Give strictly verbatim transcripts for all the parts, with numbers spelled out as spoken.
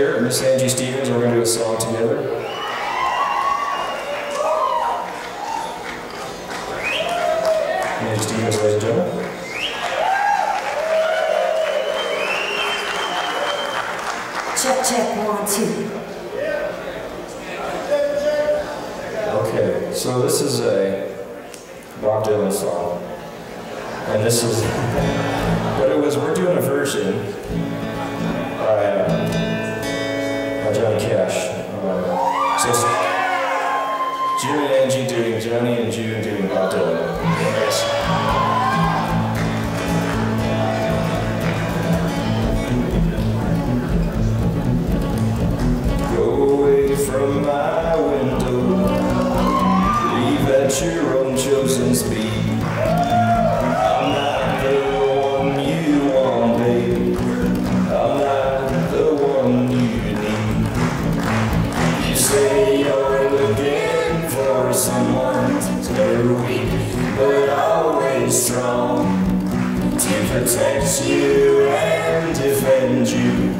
here, and Miss Angie Stevens, we're going to do a song together. Angie Stevens, ladies and gentlemen. Check, check, one, two. Okay, so this is a Bob Dylan song. And this is, but it was, we're doing a version. Johnny Cash. Um, so it's June and Angie doing Johnny and June doing Bob Dylan. Yes. Go away from my window, leave at your own chosen speed. I'm not the one you want, babe. I'm not the one you someone very weak, but always strong to protect you and defend you,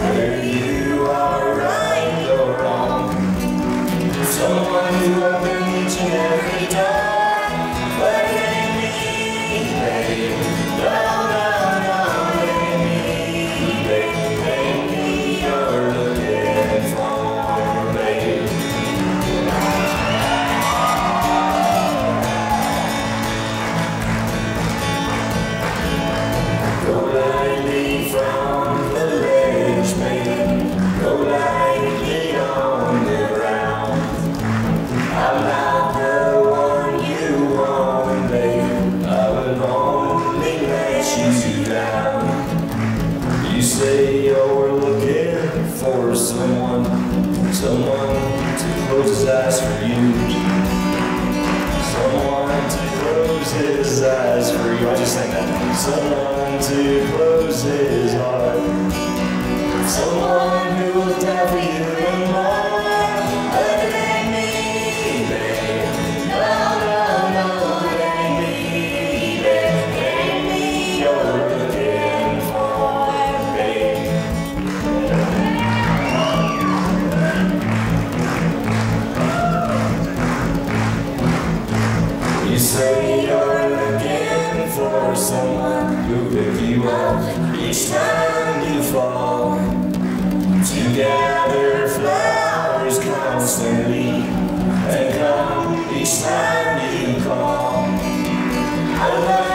whether you are right or wrong. Someone who opens each and every door, but let me, babe, no, no, no, let me, babe, let me, you're looking for, babe. Someone, someone to close his eyes for you. Someone to close his eyes for you. I just sang that. Someone to close his heart. Someone who will die for you and more. But it ain't me, babe. No, no, no, it ain't me, babe. It ain't me you're looking for, babe. You say you're looking for someone who will pick you up each time you fall. To gather flowers constantly and come each time you call. I love